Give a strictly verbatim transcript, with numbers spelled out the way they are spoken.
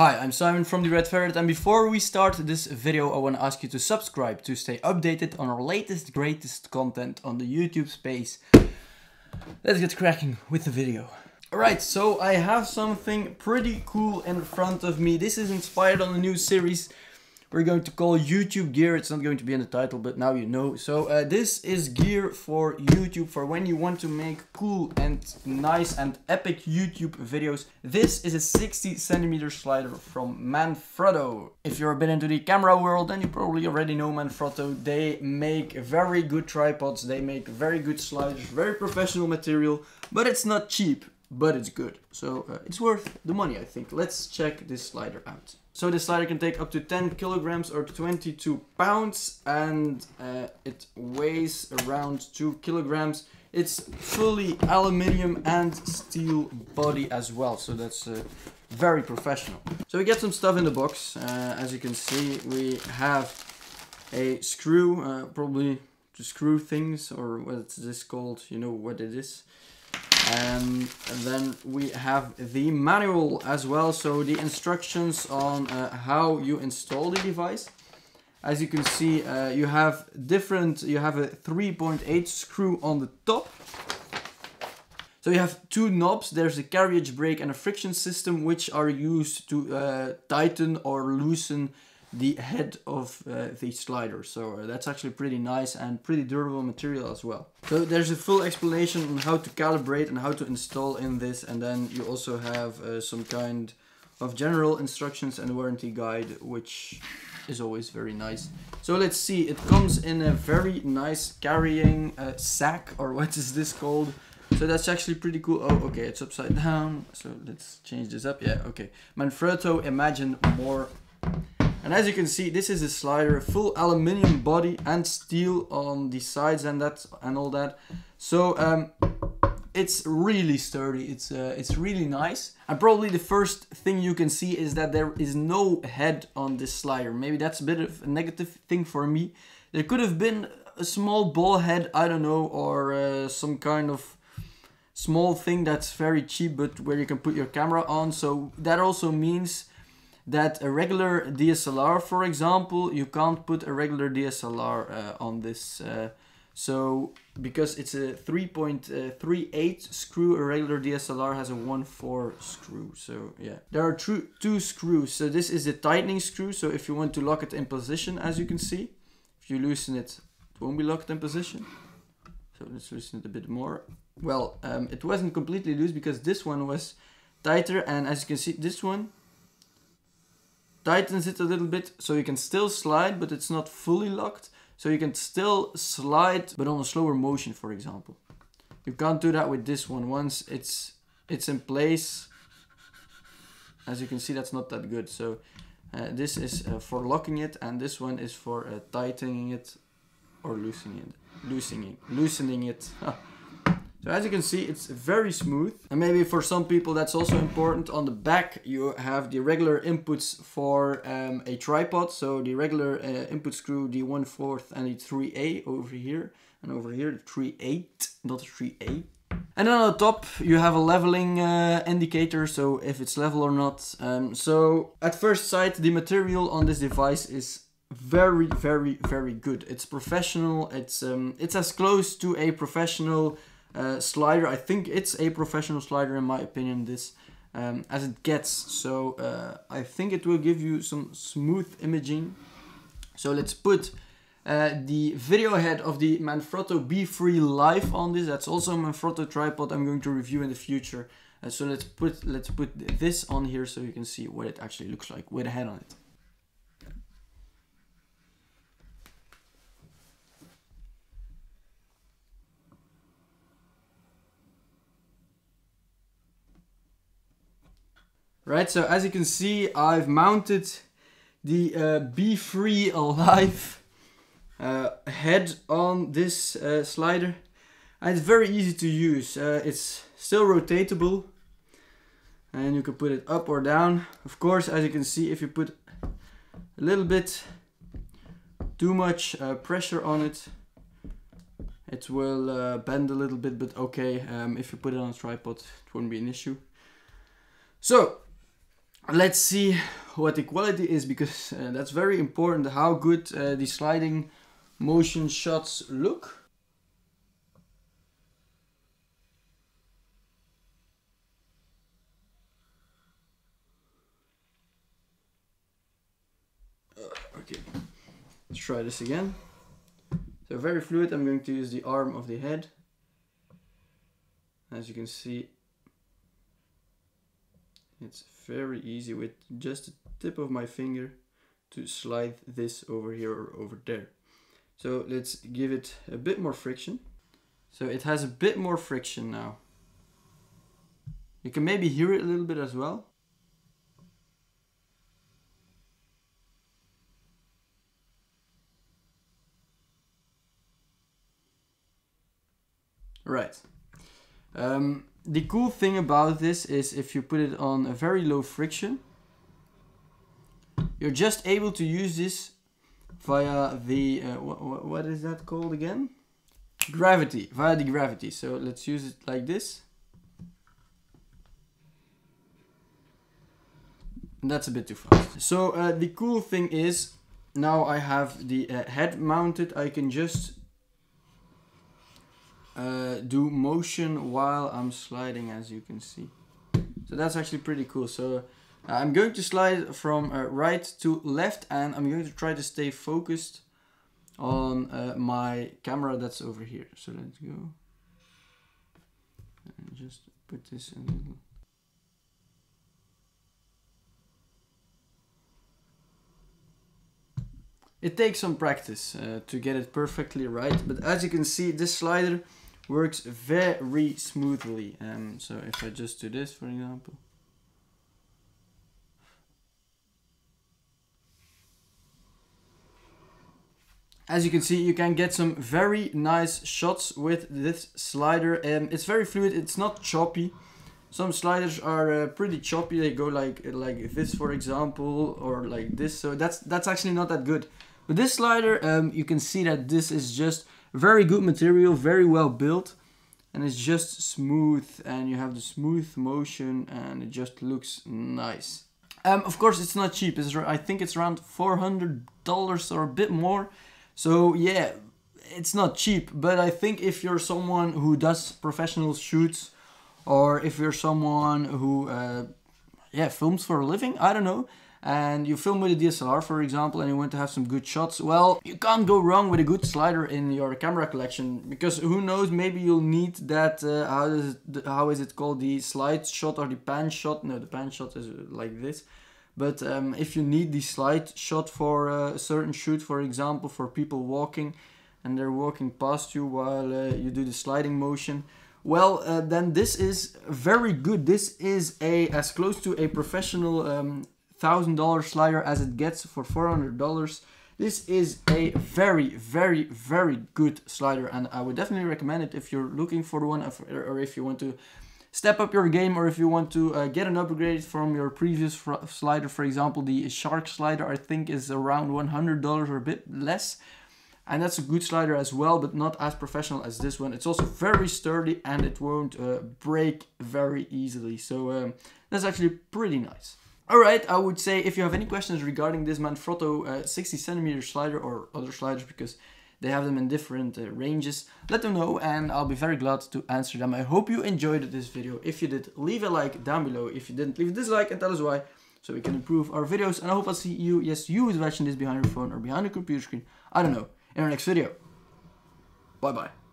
Hi, I'm Simon from the Red Ferret, and before we start this video I want to ask you to subscribe to stay updated on our latest greatest content on the YouTube space. Let's get cracking with the video. Alright, so I have something pretty cool in front of me. This is inspired on a new series we're going to call YouTube Gear. It's not going to be in the title, but now you know. So uh, this is gear for YouTube, for when you want to make cool and nice and epic YouTube videos. This is a sixty centimeter slider from Manfrotto. If you're a bit into the camera world, then you probably already know Manfrotto. They make very good tripods, they make very good sliders, very professional material, but it's not cheap. But it's good, so uh, it's worth the money, I think. Let's check this slider out. So this slider can take up to ten kilograms or twenty-two pounds, and uh, it weighs around two kilograms. It's fully aluminium and steel body as well, so that's uh, very professional. So we get some stuff in the box. Uh, as you can see, we have a screw, uh, probably to screw things, or what's this called, you know what it is. Um, and then we have the manual as well, so the instructions on uh, how you install the device. As you can see, uh, you have different, you have a three point eight screw on the top. So you have two knobs, there's a carriage brake and a friction system, which are used to uh, tighten or loosen the head of uh, the slider. So uh, that's actually pretty nice and pretty durable material as well. So there's a full explanation on how to calibrate and how to install in this, and then you also have uh, some kind of general instructions and warranty guide, which is always very nice. So let's see, it comes in a very nice carrying uh, sack, or what is this called? So that's actually pretty cool. Oh, okay, it's upside down, so let's change this up. Yeah, okay, Manfrotto, imagine more. And as you can see, this is a slider, a full aluminium body and steel on the sides and that and all that. So um, it's really sturdy. It's uh, it's really nice. And probably the first thing you can see is that there is no head on this slider. Maybe that's a bit of a negative thing for me. There could have been a small ball head, I don't know, or uh, some kind of small thing that's very cheap, but where you can put your camera on. So that also means that a regular D S L R, for example, you can't put a regular D S L R uh, on this. Uh, so, because it's a three point three eight screw, a regular D S L R has a one four screw. So, yeah. There are two screws. So, this is the tightening screw. So, if you want to lock it in position, as you can see, if you loosen it, it won't be locked in position. So, let's loosen it a bit more. Well, um, it wasn't completely loose because this one was tighter. And as you can see, this one tightens it a little bit, so you can still slide, but it's not fully locked. So you can still slide, but on a slower motion, for example. You can't do that with this one. Once it's it's in place, as you can see, that's not that good. So uh, this is uh, for locking it, and this one is for uh, tightening it or loosening it, loosening, loosening it. So as you can see, it's very smooth, and maybe for some people that's also important. On the back you have the regular inputs for um, a tripod, so the regular uh, input screw, the one fourth and the three A over here, and over here the three eight, not the three A. And then on the top you have a leveling uh, indicator, so if it's level or not. Um, so at first sight the material on this device is very very very good. It's professional, it's, um, it's as close to a professional Uh, slider. I think it's a professional slider in my opinion, this um, as it gets. So uh, I think it will give you some smooth imaging. So let's put uh, the video head of the Manfrotto BeFree Live on this. That's also a Manfrotto tripod I'm going to review in the future. Uh, so let's put let's put this on here so you can see what it actually looks like with a head on it. Right, so as you can see, I've mounted the uh, BeFree Live uh, head on this uh, slider. And it's very easy to use. Uh, it's still rotatable, and you can put it up or down. Of course, as you can see, if you put a little bit too much uh, pressure on it, it will uh, bend a little bit, but okay, um, if you put it on a tripod, it won't be an issue. So let's see what the quality is, because uh, that's very important, how good uh, the sliding motion shots look. Okay, let's try this again. So very fluid. I'm going to use the arm of the head. As you can see, it's very easy with just the tip of my finger to slide this over here or over there. So let's give it a bit more friction. So it has a bit more friction now. You can maybe hear it a little bit as well. Right. Um, the cool thing about this is if you put it on a very low friction, you're just able to use this via the, uh, wh wh what is that called again? Gravity, via the gravity. So let's use it like this. And that's a bit too fast. So uh, the cool thing is, now I have the uh, head mounted, I can just Uh, do motion while I'm sliding, as you can see. So that's actually pretty cool. So uh, I'm going to slide from uh, right to left, and I'm going to try to stay focused on uh, my camera that's over here. So let's go and just put this in a little. It takes some practice uh, to get it perfectly right, but as you can see, this slider works very smoothly. Um, so if I just do this, for example. As you can see, you can get some very nice shots with this slider. Um, it's very fluid, it's not choppy. Some sliders are uh, pretty choppy, they go like like this, for example, or like this. So that's that's actually not that good. But this slider, um, you can see that this is just very good material, very well built, and it's just smooth, and you have the smooth motion, and it just looks nice. Um, of course, it's not cheap. It's, I think it's around four hundred dollars or a bit more. So yeah, it's not cheap, but I think if you're someone who does professional shoots, or if you're someone who uh, yeah, films for a living, I don't know, and you film with a D S L R, for example, and you want to have some good shots, well, you can't go wrong with a good slider in your camera collection, because who knows, maybe you'll need that, uh, how, is it, how is it called, the slide shot or the pan shot, no, the pan shot is like this, but um, if you need the slide shot for a certain shoot, for example, for people walking, and they're walking past you while uh, you do the sliding motion, well, uh, then this is very good. This is a as close to a professional um, one thousand dollar slider as it gets for four hundred dollars. This is a very, very, very good slider, and I would definitely recommend it if you're looking for one, or if you want to step up your game, or if you want to uh, get an upgrade from your previous slider. For example, the Shark slider, I think, is around one hundred dollars or a bit less. And that's a good slider as well, but not as professional as this one. It's also very sturdy, and it won't uh, break very easily. So um, that's actually pretty nice. All right, I would say if you have any questions regarding this Manfrotto uh, sixty centimeter slider or other sliders, because they have them in different uh, ranges, let them know, and I'll be very glad to answer them. I hope you enjoyed this video. If you did, leave a like down below. If you didn't, leave a dislike and tell us why, so we can improve our videos. And I hope I'll see you, yes, you who's watching this behind your phone or behind a computer screen, I don't know, in our next video. Bye bye.